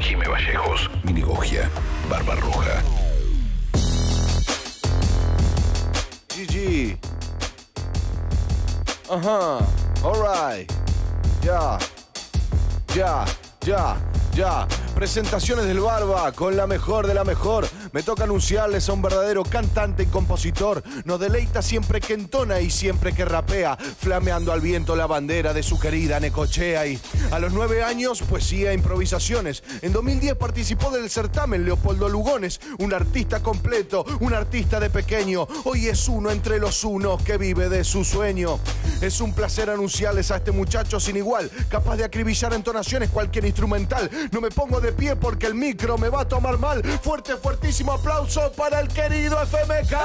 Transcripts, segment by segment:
Jime Vallejos, Mili Goggia, Barba Roja. GG. Ajá. Alright. Ya. Ya. Ya. Ya. Presentaciones del Barba, con la mejor de la mejor. Me toca anunciarles a un verdadero cantante y compositor. Nos deleita siempre que entona y siempre que rapea, flameando al viento la bandera de su querida Necochea. Y a los 9 años, poesía e improvisaciones. En 2010 participó del certamen Leopoldo Lugones. Un artista completo, un artista de pequeño. Hoy es uno entre los unos que vive de su sueño. Es un placer anunciarles a este muchacho sin igual, capaz de acribillar entonaciones cualquier instrumental. No me pongo de pie porque el micro me va a tomar mal. Fuerte, fuertísimo aplauso para el querido FMK.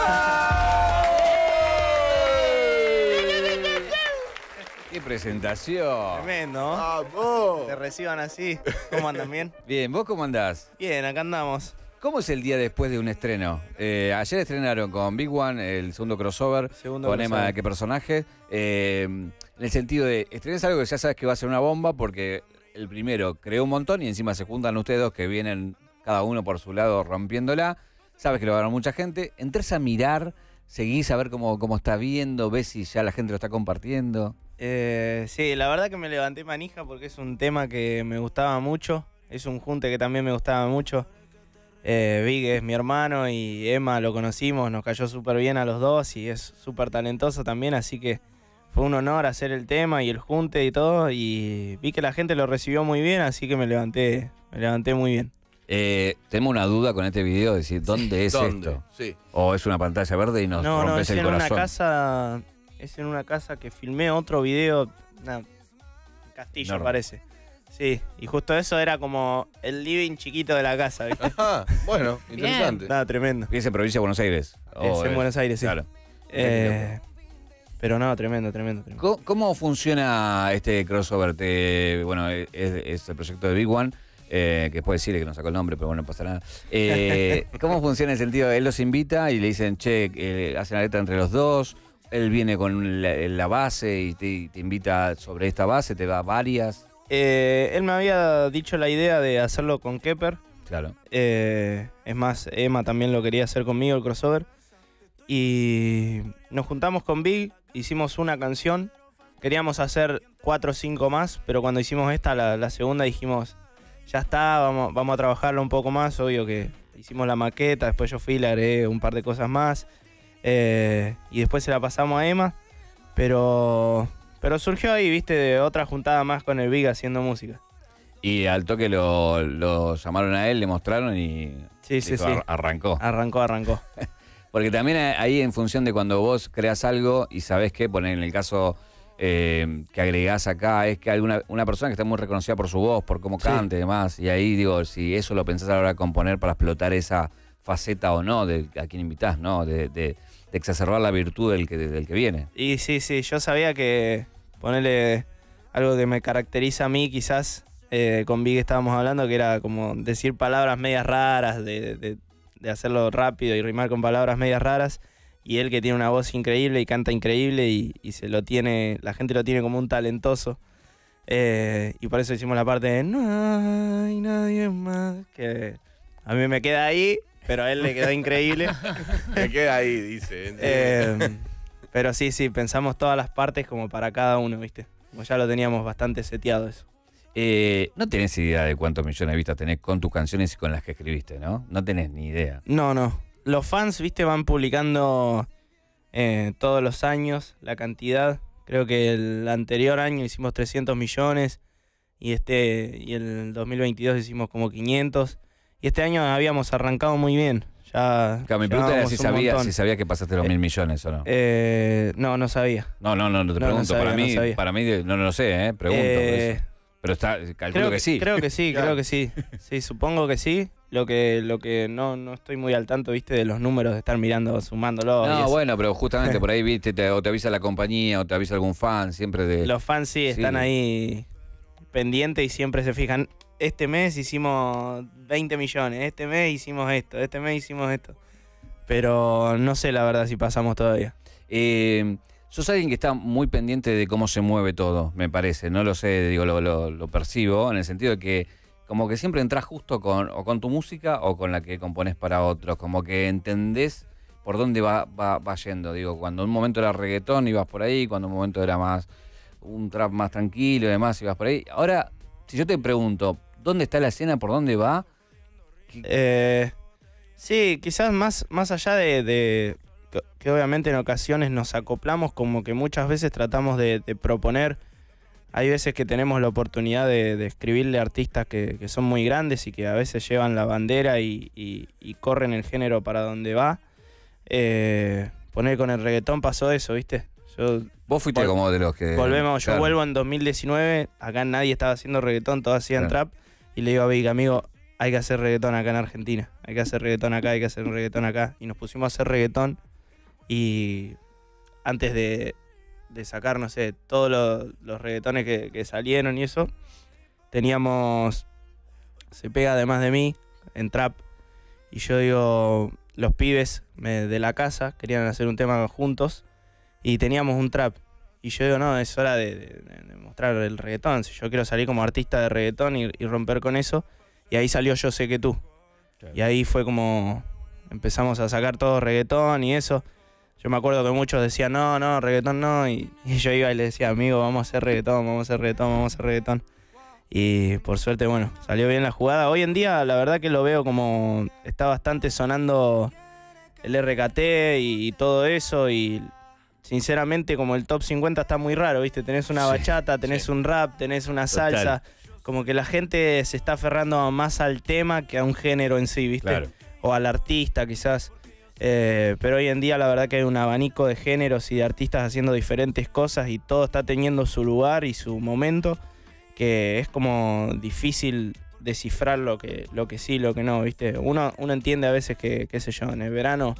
¡Qué presentación! Tremendo. Te reciban así. ¿Cómo andan? Bien. Bien, ¿vos cómo andás? Bien, acá andamos. ¿Cómo es el día después de un estreno? Ayer estrenaron con Big One el segundo crossover, con Emma, ¿qué personaje? En el sentido de, estrenas algo que ya sabes que va a ser una bomba porque el primero creó un montón y encima se juntan ustedes dos que vienen cada uno por su lado rompiéndola. Sabes que lo va a ver mucha gente. Entrás a mirar, seguís a ver cómo está viendo, ves si ya la gente lo está compartiendo. Sí, la verdad que me levanté manija porque es un tema que me gustaba mucho. Es un junte que también me gustaba mucho. Vic es mi hermano y Emma lo conocimos, nos cayó súper bien a los dos y es súper talentoso también, así que fue un honor hacer el tema y el junte y todo, y vi que la gente lo recibió muy bien, así que me levanté muy bien. Tengo una duda con este video, de decir, ¿dónde es esto? Sí. ¿O es una pantalla verde y nos rompes el corazón? No, es en una casa que filmé otro video, castillo parece. Sí, y justo eso era como el living chiquito de la casa, ¿viste? Ajá, bueno, interesante. Nada, tremendo. Y es en provincia de Buenos Aires. Es en Buenos Aires, sí. Claro. Pero no, tremendo. ¿Cómo funciona este crossover? Bueno, es el proyecto de Big One, que puede decirle que no sacó el nombre, pero bueno, no pasa nada. ¿Cómo funciona en el sentido? Él los invita y le dicen, che, hacen la letra entre los dos, él viene con la base y te invita sobre esta base, te da varias. Él me había dicho la idea de hacerlo con Kepper. Claro. Es más, Emma también lo quería hacer conmigo, el crossover. Y nos juntamos con Big, hicimos una canción. Queríamos hacer 4 o 5 más, pero cuando hicimos esta, la segunda, dijimos, ya está, vamos a trabajarlo un poco más. Obvio que hicimos la maqueta, después yo fui y le agregué un par de cosas más. Y después se la pasamos a Emma, pero surgió ahí, viste, de otra juntada más con el Big haciendo música. Y al toque lo llamaron a él, le mostraron y sí. Arrancó. Arrancó. Porque también ahí, en función de cuando vos creas algo y sabés qué, poner en el caso que agregás acá, es que una persona que está muy reconocida por su voz, por cómo canta y demás, y ahí digo, si eso lo pensás a la hora de componer para explotar esa faceta o no, de a quién invitás, ¿no? De exacerbar la virtud del que viene. Y sí, yo sabía que ponerle algo que me caracteriza a mí, quizás, con Vic estábamos hablando, que era como decir palabras medias raras, de hacerlo rápido y rimar con palabras medias raras, y él que tiene una voz increíble y canta increíble y la gente lo tiene como un talentoso. Y por eso hicimos la parte de no hay nadie más, que a mí me queda ahí, pero a él le quedó increíble. Me queda ahí, dice. Pero sí, pensamos todas las partes como para cada uno, ¿viste? Como ya lo teníamos bastante seteado eso. No tenés idea de cuántos millones de vistas tenés con tus canciones y con las que escribiste, ¿no? No tenés ni idea. No. Los fans, ¿viste? Van publicando todos los años la cantidad. Creo que el anterior año hicimos 300 millones y el 2022 hicimos como 500. Y este año habíamos arrancado muy bien. Ya mi pregunta era si sabía que pasaste los 1.000 millones o no. No sabía. No te pregunto. No sabía, para mí no lo sé, pregunto. Pero calculo que sí. Creo que sí. Sí, supongo que sí. Lo que no estoy muy al tanto, viste, de los números, de estar mirando, sumándolo. No, bueno, pero justamente por ahí, viste, o te avisa la compañía, o te avisa algún fan, siempre de. Los fans sí están ahí pendientes y siempre se fijan. Este mes hicimos 20 millones, este mes hicimos esto, este mes hicimos esto. Pero no sé la verdad si pasamos todavía. Sos alguien que está muy pendiente de cómo se mueve todo, me parece. No lo sé, digo, lo percibo, en el sentido de que como que siempre entras justo con, o con tu música o con la que componés para otros, como que entendés por dónde va yendo. Digo, cuando un momento era reggaetón ibas por ahí, cuando un momento era más un trap más tranquilo y demás ibas por ahí. Ahora, si yo te pregunto, ¿dónde está la escena? ¿Por dónde va? Sí, quizás más allá de que obviamente en ocasiones nos acoplamos, como que muchas veces tratamos de proponer. Hay veces que tenemos la oportunidad de escribirle a artistas que son muy grandes y que a veces llevan la bandera y corren el género para donde va. Poner con el reggaetón pasó eso, ¿viste? Vos fuiste como de los que... Volvemos, claro. Yo vuelvo en 2019, acá nadie estaba haciendo reggaetón, todos hacían trap. Y le digo a Vic, amigo, hay que hacer reggaetón acá en Argentina. Hay que hacer reggaetón acá, hay que hacer reggaetón acá. Y nos pusimos a hacer reggaetón y antes de sacar, no sé, todos los reggaetones que salieron y eso, teníamos Se Pega Además de Mí en trap. Y yo digo, los pibes de la casa querían hacer un tema juntos y teníamos un trap. Y yo digo, no, es hora de mostrar el reggaetón. Si yo quiero salir como artista de reggaetón y romper con eso. Y ahí salió Yo Sé Que Tú. Claro. Y ahí fue como empezamos a sacar todo reggaetón y eso. Yo me acuerdo que muchos decían, no, reggaetón no. Y yo iba y le decía, amigo, vamos a hacer reggaetón, vamos a hacer reggaetón, vamos a hacer reggaetón. Y por suerte, bueno, salió bien la jugada. Hoy en día, la verdad que lo veo como está bastante sonando el RKT y todo eso. Y sinceramente, como el top 50 está muy raro, ¿viste? Tenés una bachata, tenés un rap, tenés una salsa. Total. Como que la gente se está aferrando más al tema que a un género en sí, ¿viste? Claro. O al artista, quizás. Pero hoy en día la verdad que hay un abanico de géneros y de artistas haciendo diferentes cosas y todo está teniendo su lugar y su momento, que es como difícil descifrar lo que sí, lo que no, ¿viste? Uno entiende a veces que, qué sé yo, en el verano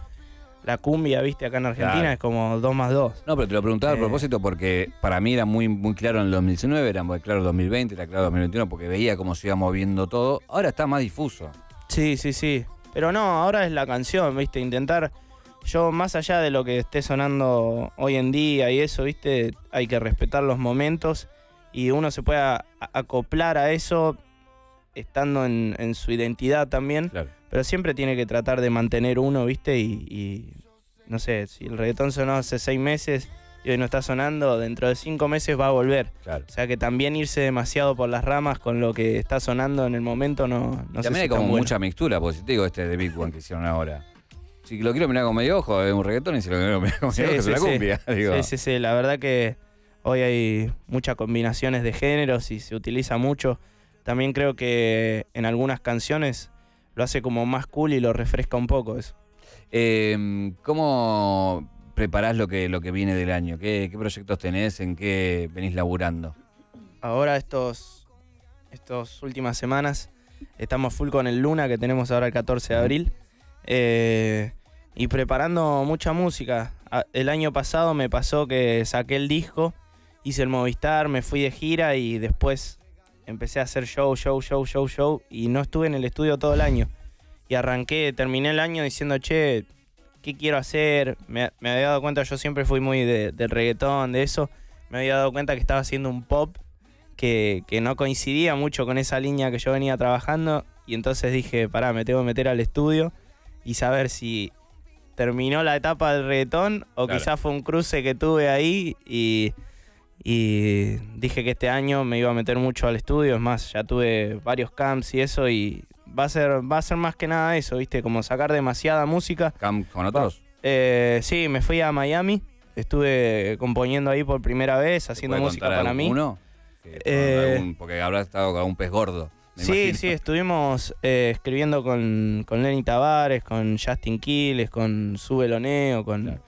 la cumbia, ¿viste? Acá en Argentina es como 2 más 2. No, pero te lo preguntaba a propósito porque para mí era muy, muy claro en el 2019, era muy claro el 2020, era claro el 2021 porque veía cómo se iba moviendo todo. Ahora está más difuso. Sí. Pero no, ahora es la canción, ¿viste? Intentar, yo más allá de lo que esté sonando hoy en día y eso, ¿viste? Hay que respetar los momentos y uno se puede acoplar a eso estando en su identidad también. Claro. Pero siempre tiene que tratar de mantener uno, ¿viste? Y no sé, si el reggaetón sonó hace 6 meses y hoy no está sonando, dentro de 5 meses va a volver. Claro. O sea que también irse demasiado por las ramas con lo que está sonando en el momento no sé. También hay como mucha mixtura, porque si te digo de Big One que hicieron ahora. Si lo quiero mirar con medio ojo, es un reggaetón, y si lo quiero mirar con medio ojo, es una cumbia. Digo. Sí, la verdad que hoy hay muchas combinaciones de géneros y se utiliza mucho. También creo que en algunas canciones lo hace como más cool y lo refresca un poco eso. ¿Cómo preparás lo que viene del año? ¿Qué proyectos tenés? ¿En qué venís laburando? Ahora estas últimas semanas estamos full con el Luna que tenemos ahora el 14 de abril y preparando mucha música. El año pasado me pasó que saqué el disco, hice el Movistar, me fui de gira y después empecé a hacer show y no estuve en el estudio todo el año. Y terminé el año diciendo, che, ¿qué quiero hacer? Me había dado cuenta, yo siempre fui muy del reggaetón, de eso. Me había dado cuenta que estaba haciendo un pop que no coincidía mucho con esa línea que yo venía trabajando. Y entonces dije, pará, me tengo que meter al estudio y saber si terminó la etapa del reggaetón o quizás fue un cruce que tuve ahí. Y dije que este año me iba a meter mucho al estudio. Es más, ya tuve varios camps y eso y... Va a ser más que nada eso, ¿viste? Como sacar demasiada música. ¿Camp con otros? Sí, me fui a Miami. Estuve componiendo ahí por primera vez, haciendo música para mí. Porque habrá estado con un pez gordo. Sí, estuvimos escribiendo con Lenny Tavares, con Justin Quiles, con Su Beloneo, con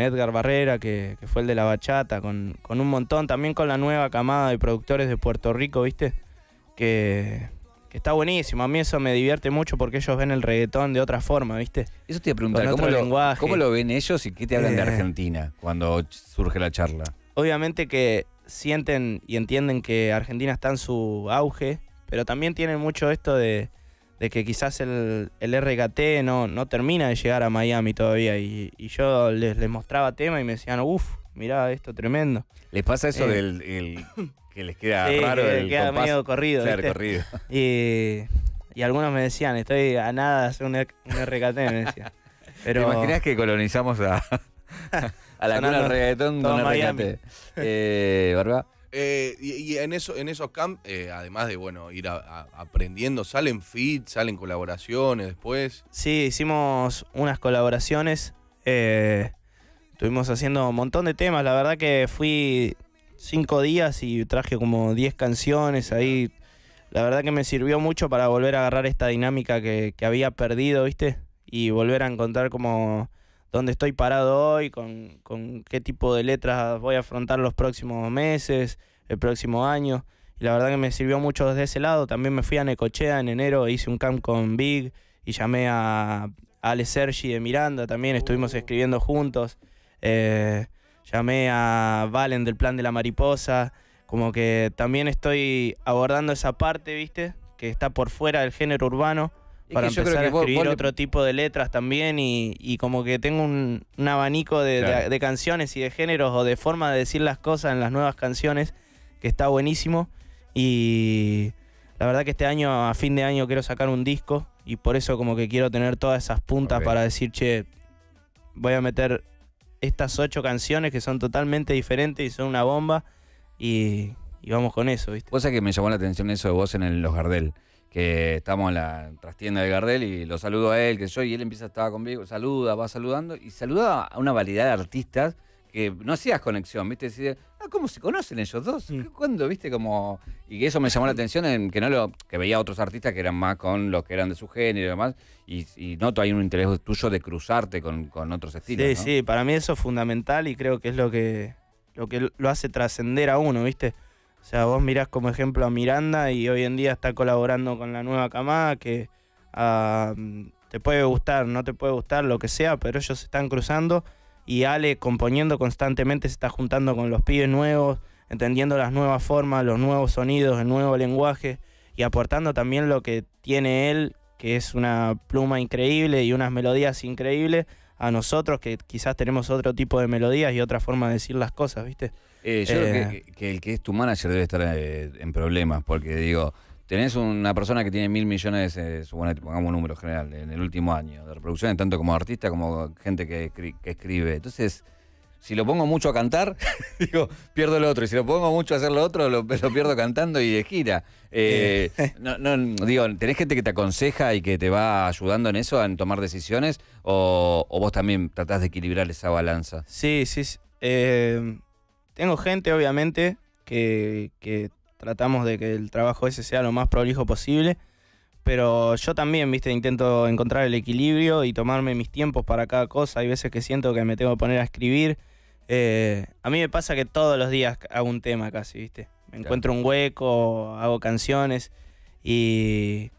Edgar Barrera, que fue el de la bachata, con un montón. También con la nueva camada de productores de Puerto Rico, ¿viste? Está buenísimo, a mí eso me divierte mucho porque ellos ven el reggaetón de otra forma, ¿viste? Eso te iba a preguntar, ¿cómo lo ven ellos y qué te hablan de Argentina cuando surge la charla? Obviamente que sienten y entienden que Argentina está en su auge, pero también tienen mucho esto de que quizás el RKT no termina de llegar a Miami todavía. Y yo les mostraba tema y me decían, uff, mirá esto, tremendo. ¿Les pasa eso del que les queda raro? Que les queda compás, medio corrido. Claro, corrido. Y algunos me decían, estoy a nada de hacer un RKT, me decían. Pero... ¿Te imaginás que colonizamos a la cuna del reggaetón con RKT? ¿Barba? Y en esos camps, además de bueno ir aprendiendo, salen feeds, salen colaboraciones después. Sí, hicimos unas colaboraciones, estuvimos haciendo un montón de temas. La verdad que fui 5 días y traje como 10 canciones ahí. La verdad que me sirvió mucho para volver a agarrar esta dinámica que había perdido, ¿viste? Y volver a encontrar como... dónde estoy parado hoy, con qué tipo de letras voy a afrontar los próximos meses, el próximo año. Y la verdad que me sirvió mucho desde ese lado. También me fui a Necochea en enero, hice un camp con Big y llamé a Ale Sergi de Miranda también, estuvimos escribiendo juntos. Llamé a Valen del Plan de la Mariposa, como que también estoy abordando esa parte, ¿viste? Que está por fuera del género urbano. Para empezar a escribir otro tipo de letras también y como que tengo un abanico de canciones y de géneros o de forma de decir las cosas en las nuevas canciones que está buenísimo. Y la verdad que este año, a fin de año, quiero sacar un disco y por eso como que quiero tener todas esas puntas para decir, che, voy a meter estas 8 canciones que son totalmente diferentes y son una bomba y vamos con eso, ¿viste? Cosa que me llamó la atención eso de vos en los Gardel. Que estamos en la trastienda de Gardel y lo saludo a él, que yo, y él empieza a estar conmigo, saluda, va saludando, y saludaba a una variedad de artistas que no hacías conexión, ¿viste? Decías, ah, ¿cómo se conocen ellos dos? ¿Cuándo, viste? Como... Y eso me llamó la atención, en que no lo que veía a otros artistas que eran más con los que eran de su género y demás, y noto ahí un interés tuyo de cruzarte con otros estilos, sí, ¿no? Sí, para mí eso es fundamental y creo que es lo que lo hace trascender a uno, ¿viste? O sea, vos mirás como ejemplo a Miranda y hoy en día está colaborando con la nueva camada que te puede gustar, no te puede gustar, lo que sea, pero ellos se están cruzando y Ale componiendo constantemente se está juntando con los pibes nuevos, entendiendo las nuevas formas, los nuevos sonidos, el nuevo lenguaje y aportando también lo que tiene él, que es una pluma increíble y unas melodías increíbles, a nosotros que quizás tenemos otro tipo de melodías y otra forma de decir las cosas, ¿viste? Yo creo que el que es tu manager debe estar en problemas, porque digo, tenés una persona que tiene 1.000 millones, pongamos un número general, en el último año de reproducciones, tanto como artista como gente que escribe. Entonces, si lo pongo mucho a cantar, digo, pierdo lo otro. Y si lo pongo mucho a hacer lo otro, lo pierdo cantando y de gira. Digo, ¿tenés gente que te aconseja y que te va ayudando en eso, en tomar decisiones? ¿O vos también tratás de equilibrar esa balanza? Sí. Tengo gente, obviamente, que tratamos de que el trabajo ese sea lo más prolijo posible. Pero yo también, viste, intento encontrar el equilibrio y tomarme mis tiempos para cada cosa. Hay veces que siento que me tengo que poner a escribir. A mí me pasa que todos los días hago un tema casi, viste. Me encuentro un hueco, hago canciones y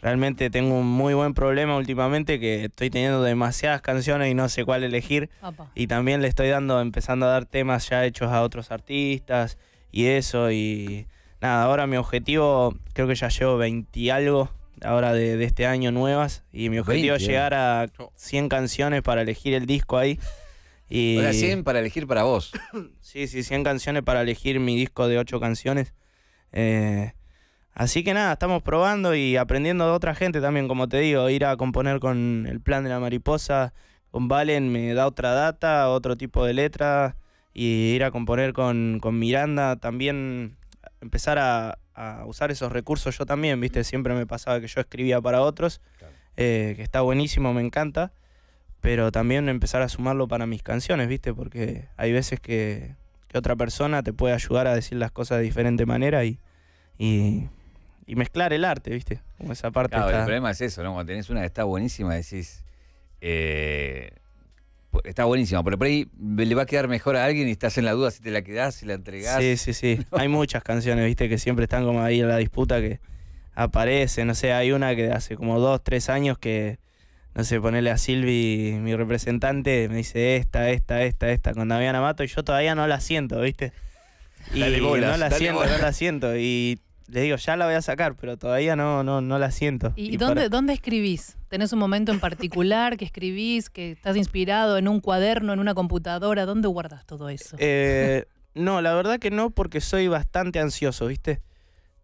realmente tengo un muy buen problema últimamente que estoy teniendo demasiadas canciones y no sé cuál elegir. Opa. Y también le estoy empezando a dar temas ya hechos a otros artistas y eso. Y nada, ahora mi objetivo, creo que ya llevo 20 y algo ahora de este año nuevas y mi objetivo es llegar a 100 canciones para elegir el disco ahí. Y... Ahora 100 para elegir para vos. Sí, 100 canciones para elegir mi disco de 8 canciones. Así que nada, estamos probando y aprendiendo de otra gente también, como te digo, ir a componer con el Plan de la Mariposa, con Valen me da otra data, otro tipo de letra, y ir a componer con Miranda también, empezar a usar esos recursos yo también, ¿viste? Siempre me pasaba que yo escribía para otros, que está buenísimo, me encanta, pero también empezar a sumarlo para mis canciones, ¿viste? Porque hay veces que otra persona te puede ayudar a decir las cosas de diferente manera y mezclar el arte, ¿viste? Como esa parte. Claro, el problema es eso, ¿no? Cuando tenés una que está buenísima, decís... está buenísima, pero por ahí le va a quedar mejor a alguien y estás en la duda si te la quedás, si la entregás. Sí. ¿No? Hay muchas canciones, ¿viste? Que siempre están como ahí en la disputa que aparece. No sé, hay una que hace como 2, 3 años que... No sé, ponerle a Silvi, mi representante, me dice esta, con Damiana Mato y yo todavía no la siento, ¿viste? Y dale bolas, no la siento. Y le digo, ya la voy a sacar, pero todavía no la siento. ¿Y dónde escribís? ¿Tenés un momento en particular que escribís, que estás inspirado en un cuaderno, en una computadora? ¿Dónde guardas todo eso? No, la verdad que no, porque soy bastante ansioso, ¿viste?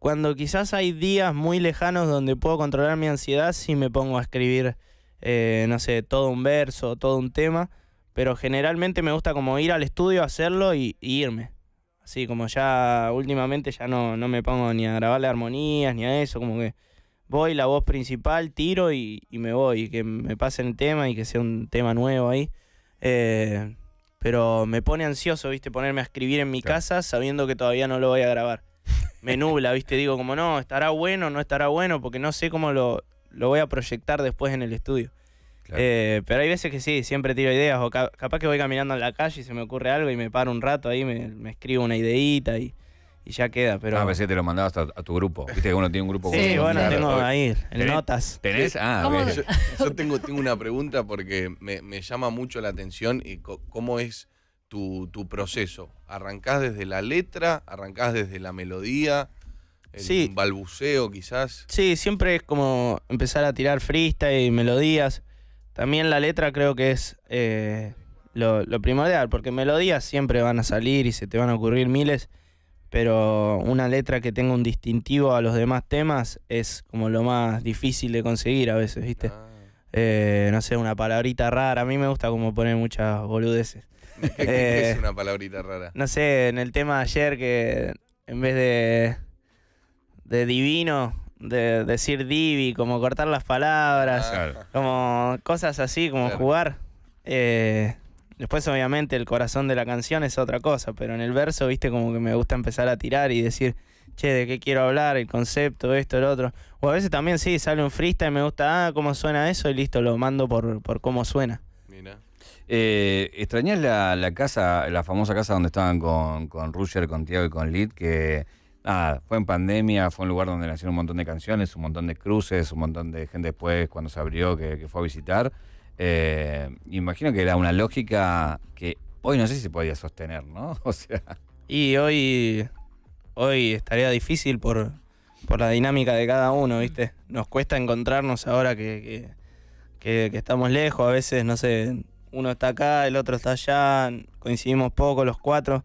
Cuando quizás hay días muy lejanos donde puedo controlar mi ansiedad, sí me pongo a escribir, no sé, todo un verso, todo un tema, pero generalmente me gusta como ir al estudio, hacerlo y irme. Así como ya últimamente ya no me pongo ni a grabarle armonías ni a eso, como que voy, la voz principal, tiro y me voy, y que me pasen el tema y que sea un tema nuevo ahí. Pero me pone ansioso, ¿viste? Ponerme a escribir en mi casa sabiendo que todavía no lo voy a grabar. Me nubla, ¿viste? Digo como, no, estará bueno, no estará bueno, porque no sé cómo lo voy a proyectar después en el estudio. Claro. Pero hay veces que sí, siempre tiro ideas, o capaz que voy caminando en la calle y se me ocurre algo y me paro un rato ahí, me escribo una ideita y ya queda. Pero... Ah, pensé que te lo mandabas a tu grupo. Viste que uno tiene un grupo. Sí, bueno, tengo ahí, en notas. ¿Tenés? Ah, bien. Yo tengo una pregunta porque me llama mucho la atención y cómo es tu proceso. ¿Arrancás desde la letra? ¿Arrancás desde la melodía? Sí. ¿Balbuceo quizás? Sí, siempre es como empezar a tirar freestyle y melodías. También la letra creo que es lo primordial, porque melodías siempre van a salir y se te van a ocurrir miles, pero una letra que tenga un distintivo a los demás temas es como lo más difícil de conseguir a veces, ¿viste? Ah. No sé, una palabrita rara, a mí me gusta como poner muchas boludeces. ¿Qué es una palabrita rara? No sé, en el tema de ayer que en vez de divino... de decir divi, como cortar las palabras, claro, como cosas así, como claro, jugar. Después obviamente el corazón de la canción es otra cosa, pero en el verso, viste, como que me gusta empezar a tirar y decir, che, ¿de qué quiero hablar? El concepto, esto, el otro. O a veces también sí, sale un freestyle y me gusta, cómo suena eso y listo, lo mando por cómo suena. Mira. ¿Extrañás la casa, la famosa casa donde estaban con Roger, con Tiago y con Lid, que... Nada, fue en pandemia, fue un lugar donde nacieron un montón de canciones, un montón de cruces, un montón de gente después cuando se abrió que fue a visitar. Imagino que era una lógica que hoy no sé si se podía sostener, ¿no? O sea... Y hoy estaría difícil por la dinámica de cada uno, ¿viste? Nos cuesta encontrarnos ahora que estamos lejos, a veces, no sé, uno está acá, el otro está allá, coincidimos poco los cuatro,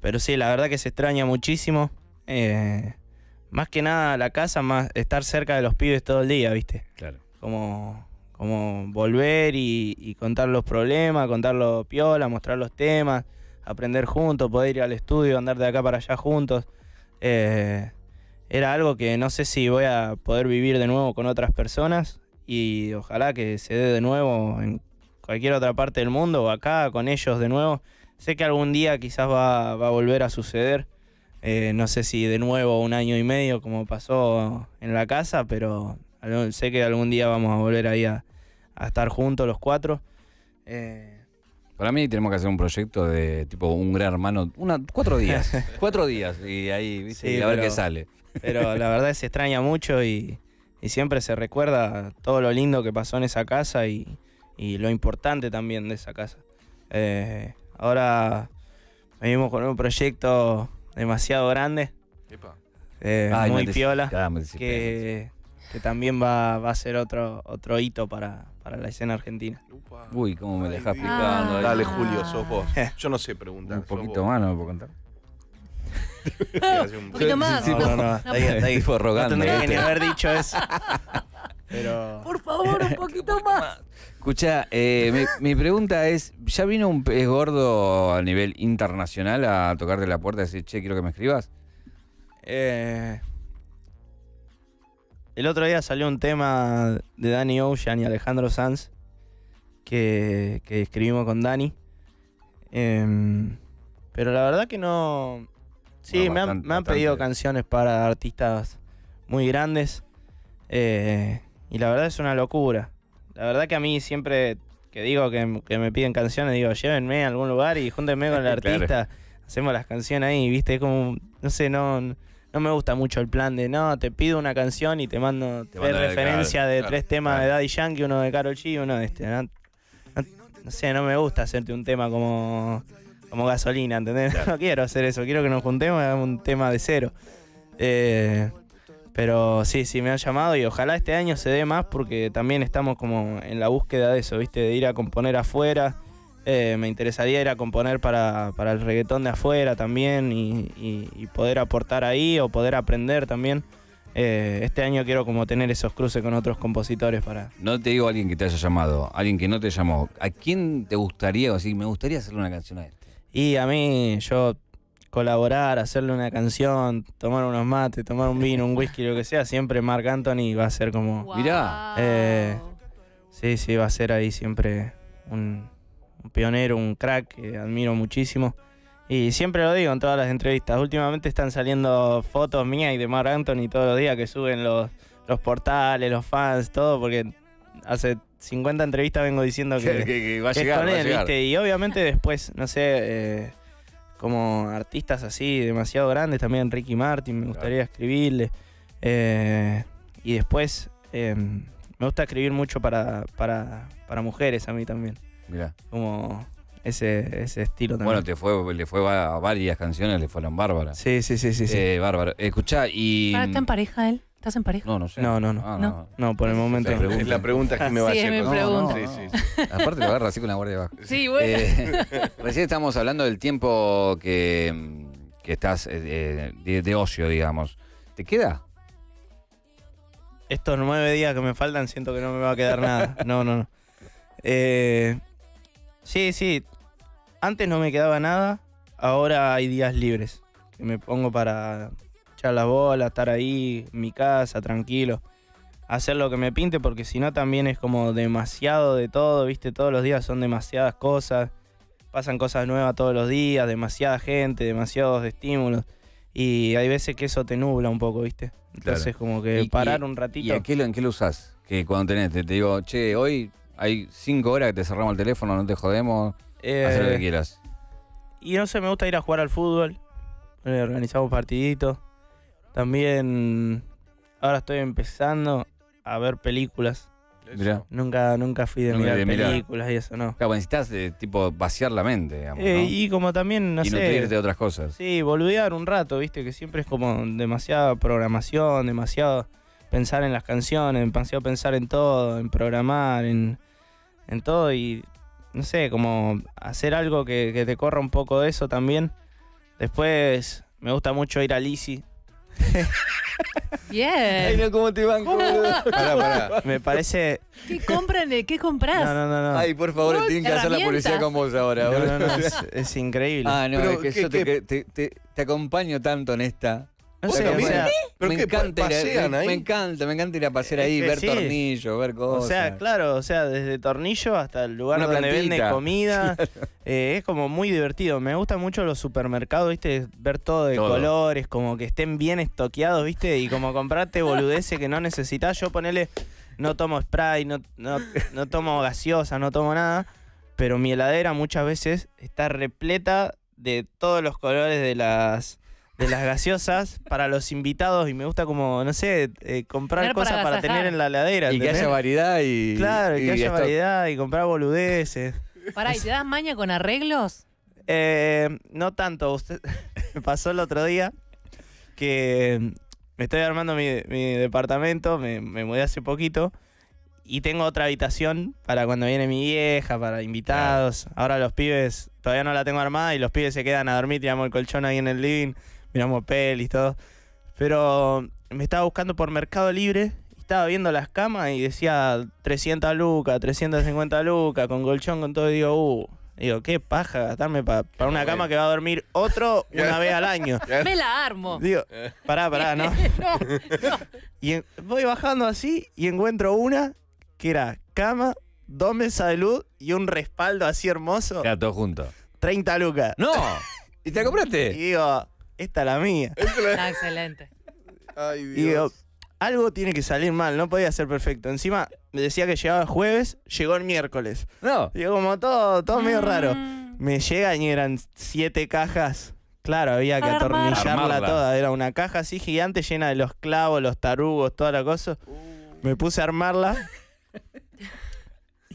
pero sí, la verdad que se extraña muchísimo. Más que nada la casa, más estar cerca de los pibes todo el día, ¿viste? Claro. Como volver y contar los problemas, contar los piola, mostrar los temas, aprender juntos, poder ir al estudio, andar de acá para allá juntos. Era algo que no sé si voy a poder vivir de nuevo con otras personas y ojalá que se dé de nuevo en cualquier otra parte del mundo o acá con ellos de nuevo. Sé que algún día quizás va a volver a suceder. No sé si de nuevo 1 año y medio como pasó en la casa, pero sé que algún día vamos a volver ahí a estar juntos los cuatro. Para mí tenemos que hacer un proyecto de tipo un gran hermano, 4 días, 4 días y ahí, ¿viste? Sí, y a ver qué sale. Pero la verdad se extraña mucho y siempre se recuerda todo lo lindo que pasó en esa casa y lo importante también de esa casa. Ahora venimos con un proyecto demasiado grande, muy piola, que también va a ser otro hito para la escena argentina. Upa. Uy, cómo me dejás picando. Dale, Julio, sos vos. Yo no sé preguntar. Un poquito más, no me puedo contar. Un poquito más. No, está ahí rogando. No tendría que ni haber dicho eso. Pero... Por favor, un poquito más. Escuchá, mi pregunta es, ¿ya vino un pez gordo a nivel internacional a tocarte la puerta y decir, che, quiero que me escribas? El otro día salió un tema de Danny Ocean y Alejandro Sanz que escribimos con Danny. Pero la verdad que no... Sí, no, me han pedido canciones para artistas muy grandes. Y la verdad es una locura. La verdad que a mí siempre que digo que me piden canciones, digo, llévenme a algún lugar y júntenme con el artista, claro, hacemos las canciones ahí, ¿viste? Es como, no sé, no me gusta mucho el plan de, no, te pido una canción y te mando tres referencias de 3 temas de Daddy Yankee, uno de Karol G y uno de este. No sé, no me gusta hacerte un tema como gasolina, ¿entendés? Claro. No quiero hacer eso, quiero que nos juntemos y hagamos un tema de cero. Pero sí, sí me han llamado y ojalá este año se dé más porque también estamos como en la búsqueda de eso, ¿viste? De ir a componer afuera. Me interesaría ir a componer para el reggaetón de afuera también y poder aportar ahí o poder aprender también. Este año quiero como tener esos cruces con otros compositores para... No te digo alguien que te haya llamado, alguien que no te llamó. ¿A quién te gustaría, o sea, me gustaría hacerle una canción a este? Y a mí, yo colaborar, hacerle una canción, tomar unos mates, tomar un vino, un whisky, lo que sea, siempre Mark Anthony va a ser como... Wow. Mirá. Sí, sí, va a ser ahí siempre un pionero, un crack que admiro muchísimo. Y siempre lo digo en todas las entrevistas. Últimamente están saliendo fotos mías y de Mark Anthony todos los días que suben los portales, los fans, todo, porque hace 50 entrevistas vengo diciendo que va a llegar, ¿viste? Y obviamente después, no sé, como artistas así demasiado grandes, también Ricky Martin, me gustaría escribirle. Y después me gusta escribir mucho para mujeres a mí también. Mirá. Como... Ese estilo también. Bueno, le fue a varias canciones, le fueron bárbaras. Sí. Bárbaro. Escuchá, y... ¿Está en pareja él? ¿Estás en pareja? No, no sé. No. Ah, no. No, por el momento. Es la pregunta que me va a hacer. Sí, es mi pregunta. Sí. Aparte lo agarra así con la guardia abajo. Sí, bueno. Recién estábamos hablando del tiempo que estás de ocio, digamos. ¿Te queda? Estos 9 días que me faltan siento que no me va a quedar nada. No. Sí. Antes no me quedaba nada, ahora hay días libres. Que me pongo para echar las bolas, estar ahí en mi casa, tranquilo. Hacer lo que me pinte, porque si no también es como demasiado de todo, ¿viste? Todos los días son demasiadas cosas. Pasan cosas nuevas todos los días, demasiada gente, demasiados estímulos. Y hay veces que eso te nubla un poco, ¿viste? Entonces como que parar un ratito. ¿Y en qué lo usás? Que cuando tenés, te digo, che, hoy hay 5 horas que te cerramos el teléfono, no te jodemos... Haz lo que quieras. Y no sé, me gusta ir a jugar al fútbol. Organizamos partiditos. También ahora estoy empezando a ver películas. Mirá. Nunca fui de mirar películas y eso, ¿no? Claro, necesitas tipo vaciar la mente, digamos, ¿no? Y como también, no sé... Y nutrirte de otras cosas. Sí, boludear un rato, ¿viste? Que siempre es como demasiada programación, demasiado pensar en las canciones, demasiado pensar en todo, en programar, en todo y... No sé, como hacer algo que te corra un poco de eso también. Después, me gusta mucho ir a Lizzie. Yeah. Ay, no, ¿cómo te van? Pará. Me parece... ¿Qué compras? No. Ay, por favor, tienen que hacer la policía con vos ahora. No, es increíble. Ah, no, pero es que yo te acompaño tanto en esta... No sé, o sea, me encanta ir a pasear ahí, ver tornillos, ver cosas. O sea, claro, o sea, desde tornillo hasta el lugar donde vende comida. Claro. Es como muy divertido. Me gustan mucho los supermercados, ¿viste? Ver todo de colores, como que estén bien estoqueados, ¿viste? Y como comprarte boludeces que no necesitas. Yo ponele, no tomo spray, no tomo gaseosa, no tomo nada. Pero mi heladera muchas veces está repleta de todos los colores de las gaseosas para los invitados y me gusta como, no sé, comprar cosas para tener en la heladera. Y ¿entendés? Que haya variedad y... Claro, y que haya variedad y comprar boludeces. Pará, ¿y te das maña con arreglos? No tanto. Usted pasó el otro día que me estoy armando mi departamento, me mudé hace poquito y tengo otra habitación para cuando viene mi vieja, para invitados. Claro. Ahora los pibes, todavía no la tengo armada y los pibes se quedan a dormir, tiramos el colchón ahí en el living. Miramos pelis, todo. Pero me estaba buscando por Mercado Libre. Estaba viendo las camas y decía 300 lucas, 350 lucas, con colchón, con todo. Y digo, qué paja gastarme para una cama que va a dormir otro una vez al año. Me la armo. Digo, pará, ¿no? No. Y voy bajando así y encuentro una que era cama, 2 mesas de luz y un respaldo así hermoso. Era todo junto. 30 lucas. ¡No! ¿Y te la compraste? Y digo... Esta es la mía. Está excelente. Ay, Dios. Y digo, algo tiene que salir mal, no podía ser perfecto. Encima me decía que llegaba el jueves, llegó el miércoles. No. Digo, como todo medio raro. Me llegan y eran 7 cajas. Claro, había que atornillarla toda. Era una caja así gigante llena de los clavos, los tarugos, toda la cosa. Me puse a armarla.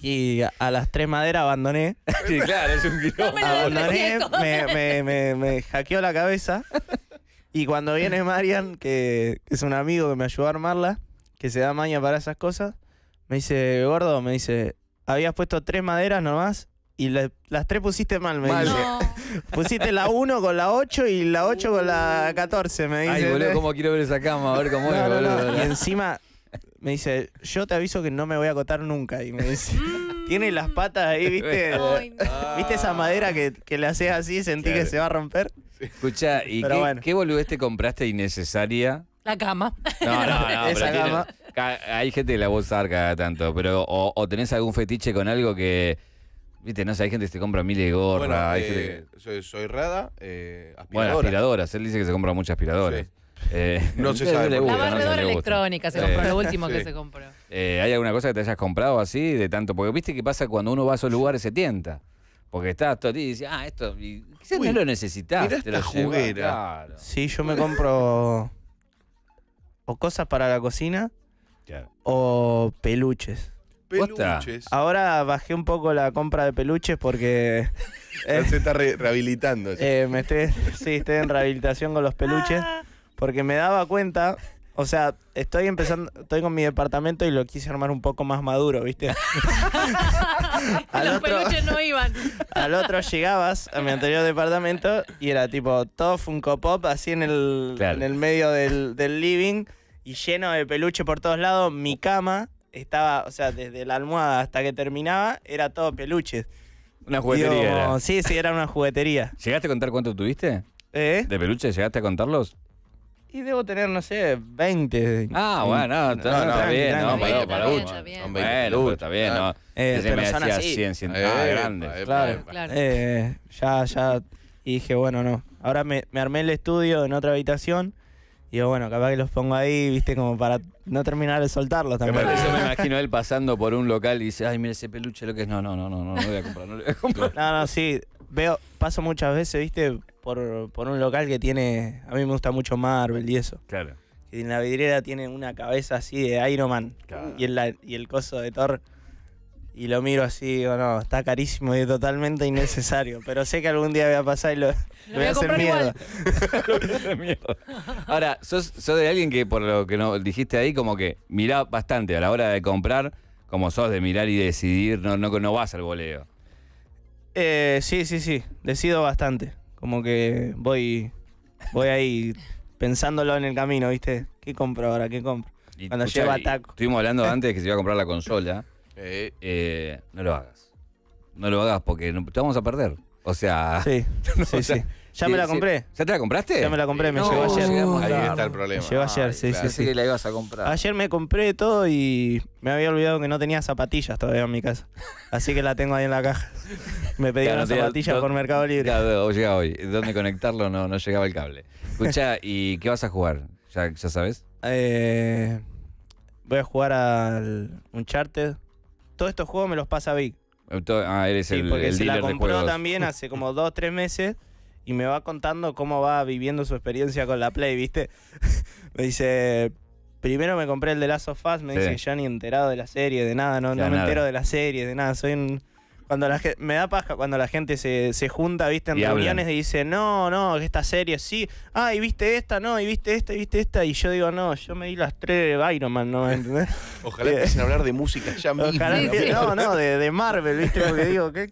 Y a las 3 maderas abandoné. Sí, claro, es un quilombo. Abandoné, me hackeó la cabeza. Y cuando viene Marian, que es un amigo que me ayudó a armarla, que se da maña para esas cosas, me dice, gordo, me dice, habías puesto 3 maderas nomás y las 3 pusiste mal, me dice. No. Pusiste la 1 con la 8 y la 8 con la 14, me dice. Ay, boludo, cómo quiero ver esa cama, a ver cómo es, boludo. Y encima me dice, yo te aviso que no me voy a acotar nunca. Y me dice, tiene las patas ahí, ¿viste? Ay, no. ¿Viste esa madera que le haces así? Sentí que se va a romper. Escuchá, ¿y qué boludez te compraste innecesaria? La cama. No, esa cama. Hay gente que la usa cada tanto, pero o tenés algún fetiche con algo que, viste, no sé, hay gente que se compra Mili Goggia. Bueno, soy rada, aspiradora. Bueno, aspiradoras, él dice que se compra muchas aspiradoras. Sí. No se sabe. La barredora electrónica se compró, lo último que se compró. ¿Hay alguna cosa que te hayas comprado así de tanto? Porque viste que pasa cuando uno va a esos lugares, se tienta. Porque estás todo y dices, ah, esto, y quizás no lo necesitas. Mirá esta juguera. Claro. Sí, yo me compro o cosas para la cocina o peluches. Peluches. Ahora bajé un poco la compra de peluches porque se está rehabilitando. Estoy en rehabilitación con los peluches. Porque me daba cuenta, o sea, estoy con mi departamento y lo quise armar un poco más maduro, ¿viste? Los peluches no iban. Al otro llegabas, a mi anterior departamento, y era tipo todo Funko Pop, así en el medio del living, y lleno de peluche por todos lados. Mi cama estaba, o sea, desde la almohada hasta que terminaba, era todo peluches. Una juguetería. Digo, era. Sí, era una juguetería. ¿Llegaste a contar cuánto tuviste? ¿De peluches? ¿Llegaste a contarlos? Y debo tener, no sé, 20. Ah, bueno, está bien, ¿no? Para Lucho. Está bien, ¿no? Pero son así. 100, grandes. Claro. Ya. Y dije, bueno, no. Ahora me armé el estudio en otra habitación. Y digo, bueno, capaz que los pongo ahí, viste, como para no terminar de soltarlos también. Yo me imagino él pasando por un local y dice, ay, mira ese peluche, lo que es. No voy a comprar, no lo voy a comprar. No, sí. Paso muchas veces, viste, por un local que tiene, a mí me gusta mucho Marvel y eso. Claro. Y en la vidriera tiene una cabeza así de Iron Man. Claro. Y el coso de Thor. Y lo miro así y digo, no, está carísimo y es totalmente innecesario. Pero sé que algún día voy a pasar y lo voy a hacer mierda. Ahora, sos de alguien que, por lo que no dijiste ahí, como que mirá bastante a la hora de comprar, como sos de mirar y decidir, no vas al voleo. Sí. Decido bastante. Como que voy ahí pensándolo en el camino, ¿viste? ¿Qué compro ahora? ¿Qué compro? Cuando lleva taco. Estuvimos hablando antes de que se iba a comprar la consola. No lo hagas. No lo hagas porque te vamos a perder. O sea... Sí. Ya me la compré. ¿Ya te la compraste? Ya me la compré, me llegó ayer. Ahí está el problema. Me llegó ayer, sí. Que la ibas a comprar. Ayer me compré todo y me había olvidado que no tenía zapatillas todavía en mi casa. Así que la tengo ahí en la caja. Me pedí unas zapatillas por Mercado Libre. Claro, llega hoy. ¿Dónde conectarlo? No llegaba el cable. Escuchá, ¿y qué vas a jugar? ¿Ya sabes? Voy a jugar al Uncharted. Todos estos juegos me los pasa Vic. Eres el dealer de juegos. Sí, porque se la compró también hace como 2-3 meses. Y me va contando cómo va viviendo su experiencia con la Play, ¿viste? Me dice, primero me compré el de Last of Us, me dice, yo ni enterado de la serie, de nada, no me entero de la serie, de nada. Soy un... me da paja cuando la gente se junta, ¿viste? En reuniones y dice, no, esta serie sí. Ah, y viste esta, no, y viste esta, y viste esta. Y yo digo, no, yo me di las 3 de Iron Man, ¿no? ¿Entendés? Ojalá empiecen a hablar de música ya mismo. De Marvel, ¿viste? Porque digo, qué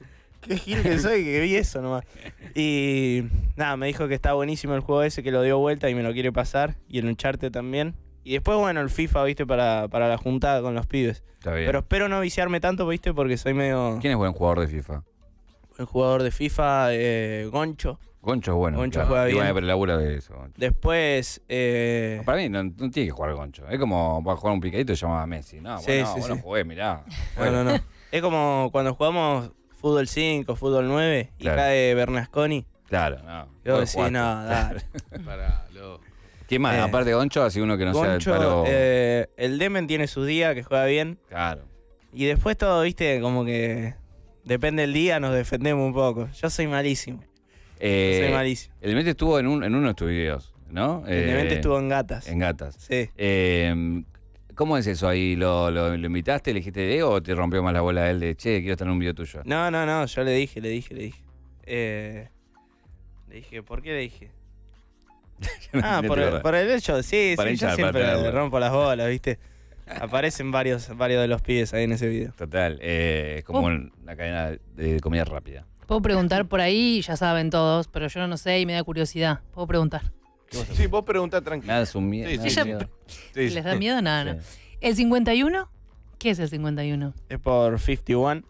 gil que soy, que vi eso nomás. Y nada, me dijo que está buenísimo el juego ese, que lo dio vuelta y me lo quiere pasar. Y el Uncharted también. Y después, bueno, el FIFA, ¿viste? Para la juntada con los pibes. Está bien. Pero espero no viciarme tanto, ¿viste? Porque soy medio... ¿Quién es buen jugador de FIFA? Buen jugador de FIFA, Goncho. Goncho es bueno. Goncho juega bien. Pero labura de eso. Goncho. Después... Para mí no tiene que jugar Goncho. Es como para jugar un picadito y llamaba a Messi. No, jugué, mirá. No. Es como cuando jugamos... Fútbol 5, Fútbol 9, y cae Bernasconi. Claro, no. Yo decía, no, dale. ¿Qué más? Aparte de Goncho, así uno que no sea el palo. El Demen tiene sus días, que juega bien. Claro. Y después todo, viste, como que depende del día, nos defendemos un poco. Yo soy malísimo. El Demen estuvo en uno de tus videos, ¿no? El Demen estuvo en Gatas. En Gatas. Sí. ¿Cómo es eso ahí? ¿Lo invitaste, le dijiste de o te rompió más la bola de él de, che, quiero estar en un video tuyo? No, yo le dije. Le dije, ¿por qué le dije? Ah, por el hecho, sí, para sí, hinchar, yo siempre le rompo las bolas, ¿viste? Aparecen varios de los pibes ahí en ese video. Total, como la cadena de comida rápida. Puedo preguntar por ahí, ya saben todos, pero yo no sé y me da curiosidad. Puedo preguntar. Sí, vos preguntá tranquilo. Nada, es un miedo. Sí, sí, ella, sí. ¿Les da miedo? Nada, sí. No. ¿El 51? ¿Qué es el 51? Es por 51,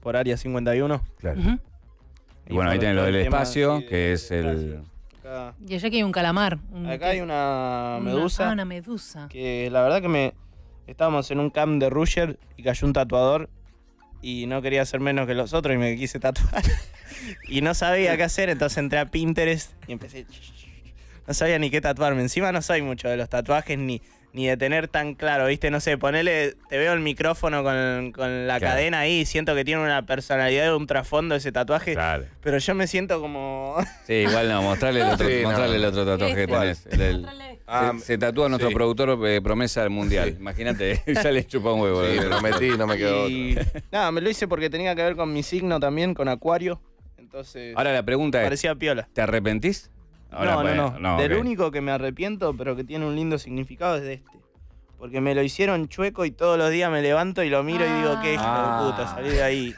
por área 51. Claro. Uh-huh. Y bueno, ahí tenés lo del espacio, que es el... Acá. Y allá que hay un calamar. Acá hay una medusa. Que la verdad que estábamos en un camp de Roger y cayó un tatuador y no quería ser menos que los otros y me quise tatuar. Y no sabía qué hacer, entonces entré a Pinterest y empecé... No sabía ni qué tatuarme. Encima no soy mucho de los tatuajes ni de tener tan claro, ¿viste? No sé, ponele... Te veo el micrófono con la claro. cadena ahí y siento que tiene una personalidad, un trasfondo ese tatuaje. Claro. Pero yo me siento como... Sí, igual no. Mostrarle el otro tatuaje que tenés. Se tatúa nuestro productor promesa del mundial. Sí. Imagínate, ya le chupa un huevo. Sí, lo metí, no me quedó otro. Nada, me lo hice porque tenía que ver con mi signo también, con Acuario. Entonces... Ahora la pregunta es... Parecía piola. ¿Te arrepentís? Ahora no. Del único que me arrepiento, pero que tiene un lindo significado, es de este. Porque me lo hicieron chueco y todos los días me levanto y lo miro y digo, ¿qué hijo de puta? Salí de ahí.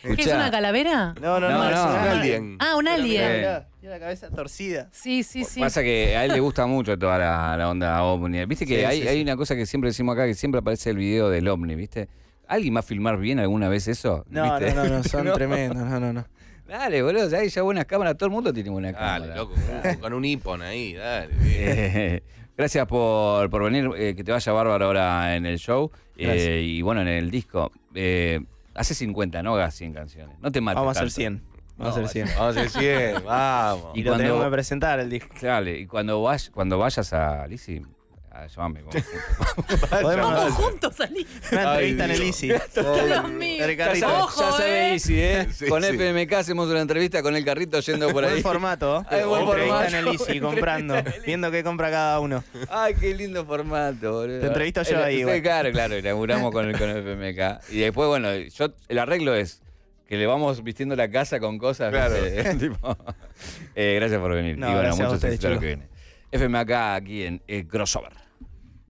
¿Qué es una calavera? No, es un alien. Ah, un alien. Tiene la cabeza torcida. Sí. Pasa que a él le gusta mucho toda la onda ovni. Viste que hay una cosa que siempre decimos acá, que siempre aparece el video del ovni, ¿viste? ¿Alguien va a filmar bien alguna vez eso? ¿Viste? No, son tremendos, no. Dale, boludo, ya hay buenas cámaras, todo el mundo tiene buena cámara. Dale, loco, con un iPhone ahí, dale. Gracias por venir, que te vaya bárbaro ahora en el show. Y bueno, en el disco. Hace 50, no hagas 100 canciones. No te mates. Vamos a hacer 100. Vamos a hacer 100, vamos. Y cuando tenemos que presentar el disco. Dale, y cuando vayas a Lizzie... Llámame. Vamos juntos a Lizzie. Una entrevista en el Easy. Dios mío. Ya sabe Easy, ¿eh? Con FMK hacemos una entrevista con el carrito yendo por ahí. Buen formato. Hay buen formato. En el Easy, comprando. Viendo qué compra cada uno. Ay, qué lindo formato, boludo. Te entrevisto yo ahí, güey. Claro, inauguramos con FMK. Y después, bueno, el arreglo es que le vamos vistiendo la casa con cosas. Claro. Gracias por venir. Y bueno, muchas gracias. FMK aquí en Crossover.